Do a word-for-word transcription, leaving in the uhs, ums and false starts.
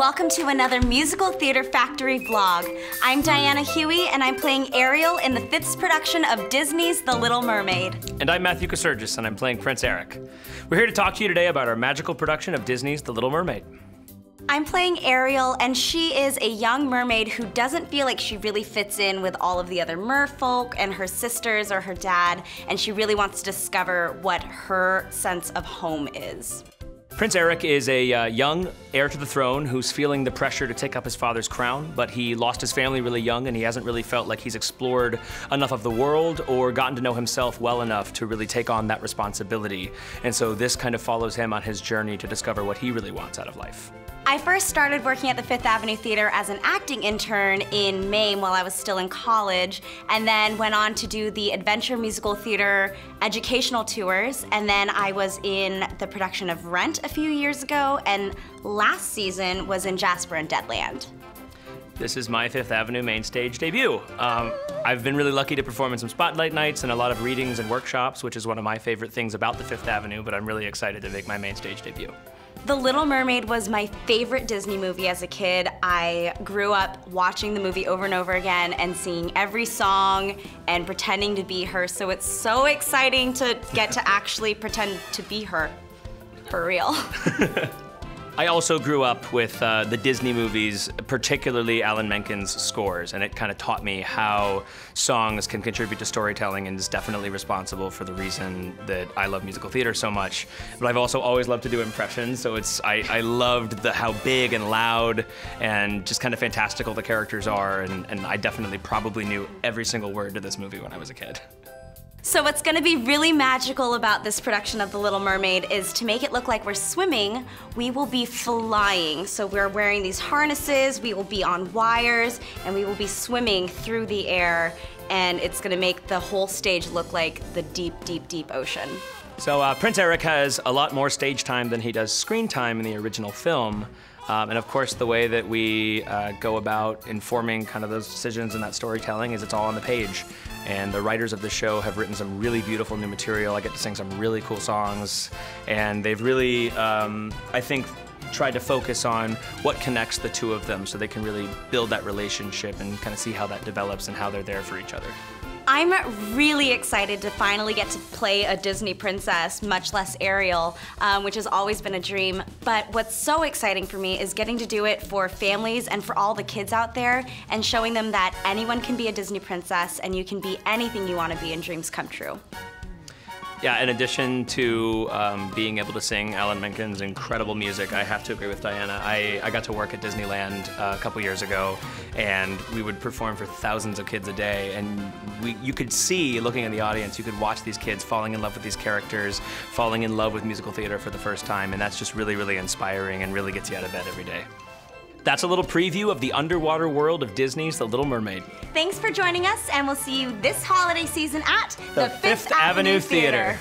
welcome to another Musical Theater Factory vlog. I'm Diana Huey, and I'm playing Ariel in the fifth production of Disney's The Little Mermaid. And I'm Matthew Kacergis, and I'm playing Prince Eric. We're here to talk to you today about our magical production of Disney's The Little Mermaid. I'm playing Ariel, and she is a young mermaid who doesn't feel like she really fits in with all of the other merfolk and her sisters or her dad, and she really wants to discover what her sense of home is. Prince Eric is a uh, young heir to the throne who's feeling the pressure to take up his father's crown, but he lost his family really young and he hasn't really felt like he's explored enough of the world or gotten to know himself well enough to really take on that responsibility. And so this kind of follows him on his journey to discover what he really wants out of life. I first started working at the Fifth Avenue Theatre as an acting intern in Maine while I was still in college, and then went on to do the Adventure Musical Theatre educational tours, and then I was in the production of Rent a few years ago, and last season was in Jasper and Deadland. This is my Fifth Avenue main stage debut. Um, I've been really lucky to perform in some spotlight nights and a lot of readings and workshops, which is one of my favorite things about the Fifth Avenue, but I'm really excited to make my main stage debut. The Little Mermaid was my favorite Disney movie as a kid. I grew up watching the movie over and over again and singing every song and pretending to be her, so it's so exciting to get to actually pretend to be her, for real. I also grew up with uh, the Disney movies, particularly Alan Menken's scores, and it kind of taught me how songs can contribute to storytelling and is definitely responsible for the reason that I love musical theater so much. But I've also always loved to do impressions, so it's I, I loved the how big and loud and just kind of fantastical the characters are, and, and I definitely probably knew every single word to this movie when I was a kid. So what's going to be really magical about this production of The Little Mermaid is to make it look like we're swimming, we will be flying. So we're wearing these harnesses, we will be on wires, and we will be swimming through the air, and it's going to make the whole stage look like the deep, deep, deep ocean. So uh, Prince Eric has a lot more stage time than he does screen time in the original film. Um, and of course, the way that we uh, go about informing kind of those decisions and that storytelling is it's all on the page. And the writers of the show have written some really beautiful new material. I get to sing some really cool songs. And they've really, um, I think, tried to focus on what connects the two of them so they can really build that relationship and kind of see how that develops and how they're there for each other. I'm really excited to finally get to play a Disney princess, much less Ariel, um, which has always been a dream. But what's so exciting for me is getting to do it for families and for all the kids out there and showing them that anyone can be a Disney princess and you can be anything you want to be and dreams come true. Yeah, in addition to um, being able to sing Alan Menken's incredible music, I have to agree with Diana. I, I got to work at Disneyland uh, a couple years ago, and we would perform for thousands of kids a day, and we, you could see, looking in the audience, you could watch these kids falling in love with these characters, falling in love with musical theater for the first time, and that's just really, really inspiring and really gets you out of bed every day. That's a little preview of the underwater world of Disney's The Little Mermaid. Thanks for joining us, and we'll see you this holiday season at the, the Fifth Avenue Theater.